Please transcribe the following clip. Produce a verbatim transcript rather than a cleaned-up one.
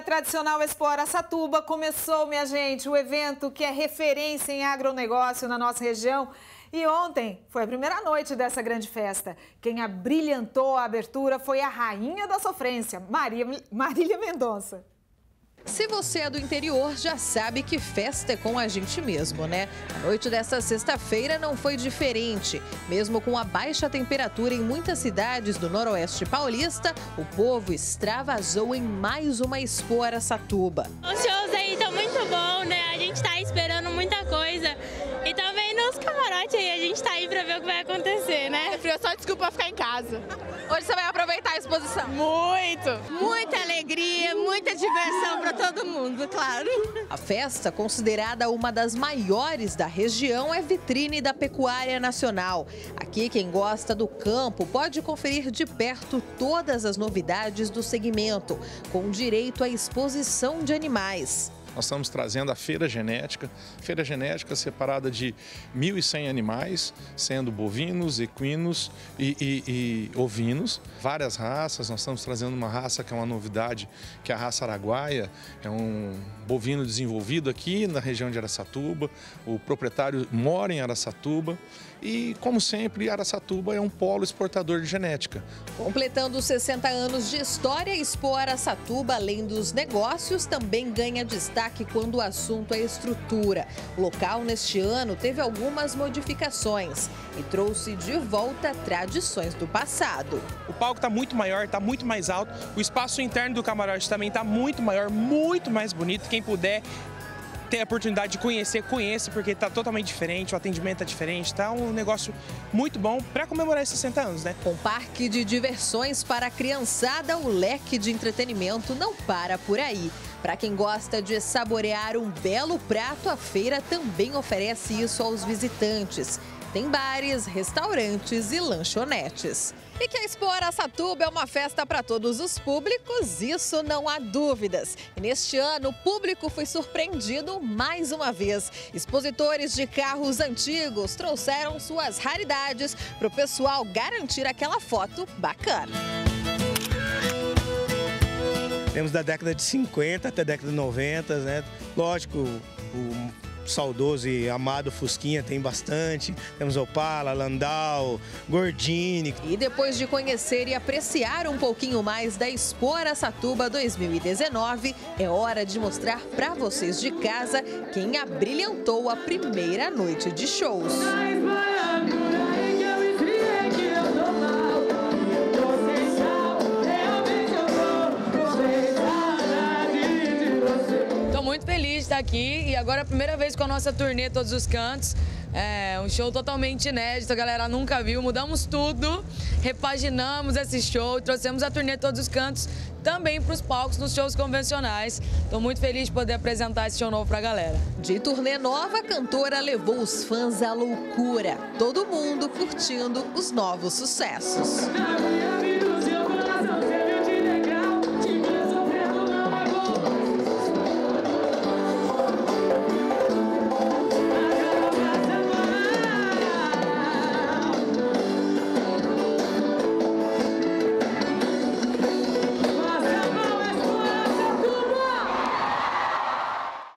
a tradicional Expo Araçatuba começou, minha gente, o evento que é referência em agronegócio na nossa região. E ontem foi a primeira noite dessa grande festa. Quem abrilhantou a abertura foi a rainha da sofrência, Maria, Marília Mendonça. Se você é do interior, já sabe que festa é com a gente mesmo, né? A noite desta sexta-feira não foi diferente. Mesmo com a baixa temperatura em muitas cidades do noroeste paulista, o povo extravasou em mais uma Expo Araçatuba. Os shows aí estão muito bons, né? A gente está esperando muita coisa. E também nos camarotes aí, a gente está aí para ver o que vai acontecer, né? É frio, só desculpa pra ficar em casa. Hoje você vai aproveitar a exposição? Muito! Muita alegria, muita diversão para todo mundo, claro. A festa, considerada uma das maiores da região, é vitrine da pecuária nacional. Aqui, quem gosta do campo pode conferir de perto todas as novidades do segmento, com direito à exposição de animais. Nós estamos trazendo a Feira Genética, Feira Genética separada de mil e cem animais, sendo bovinos, equinos e, e, e ovinos, várias raças. Nós estamos trazendo uma raça que é uma novidade, que é a raça araguaia, é um bovino desenvolvido aqui na região de Araçatuba, o proprietário mora em Araçatuba e, como sempre, Araçatuba é um polo exportador de genética. Completando os sessenta anos de história, Expo Araçatuba, além dos negócios, também ganha destaque quando o assunto é estrutura. O local neste ano teve algumas modificações e trouxe de volta tradições do passado. O palco está muito maior, está muito mais alto, o espaço interno do camarote também está muito maior, muito mais bonito. Quem puder ter a oportunidade de conhecer, conheça, porque está totalmente diferente, o atendimento está diferente, está um negócio muito bom para comemorar esses sessenta anos, né? Com parque de diversões para a criançada, o leque de entretenimento não para por aí. Para quem gosta de saborear um belo prato, a feira também oferece isso aos visitantes. Tem bares, restaurantes e lanchonetes. E que a Expo Araçatuba é uma festa para todos os públicos, isso não há dúvidas. E neste ano, o público foi surpreendido mais uma vez. Expositores de carros antigos trouxeram suas raridades para o pessoal garantir aquela foto bacana. Temos da década de cinquenta até a década de noventa, né? Lógico, o saudoso e amado Fusquinha tem bastante. Temos Opala, Landau, Gordini. E depois de conhecer e apreciar um pouquinho mais da Expo Araçatuba dois mil e dezenove, é hora de mostrar para vocês de casa quem abrilhantou a primeira noite de shows. Aqui e agora é a primeira vez com a nossa turnê Todos os Cantos, é um show totalmente inédito, a galera nunca viu, mudamos tudo, repaginamos esse show, trouxemos a turnê Todos os Cantos também para os palcos nos shows convencionais. Estou muito feliz de poder apresentar esse show novo para a galera. De turnê nova, a cantora levou os fãs à loucura, todo mundo curtindo os novos sucessos.